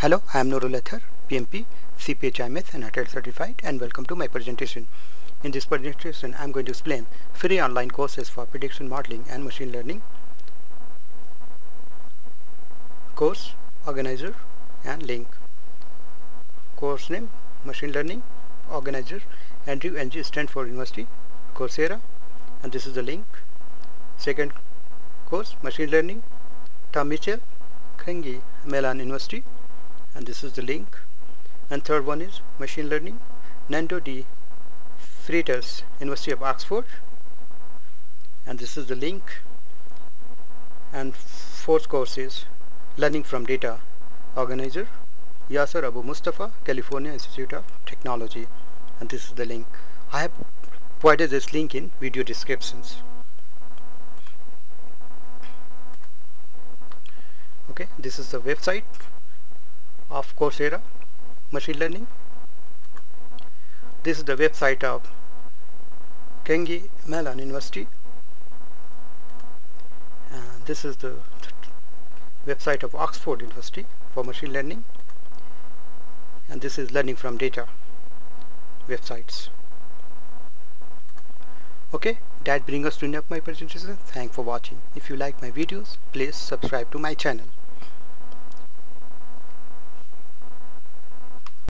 Hello, I am Nurul Athar, PMP, CPHIMS and HRTL certified, and welcome to my presentation. In this presentation, I am going to explain free online courses for prediction modeling and machine learning, course, organizer and link. Course name, machine learning, organizer, Andrew Ng, Stanford University, Coursera, and this is the link. Second course, machine learning, Tom Mitchell, Carnegie Mellon University, and this is the link. And third one is machine learning, Nando de Freitas, University of Oxford, and this is the link. And fourth course is learning from data, organizer, Yaser Abu-Mostafa, California Institute of Technology, and this is the link. I have provided this link in video descriptions. Okay, this is the website of Coursera machine learning. This is the website of Carnegie Mellon University, and this is the website of Oxford University for machine learning, and this is learning from data websites. Okay, that brings us to end of my presentation. Thanks for watching. If you like my videos, please subscribe to my channel.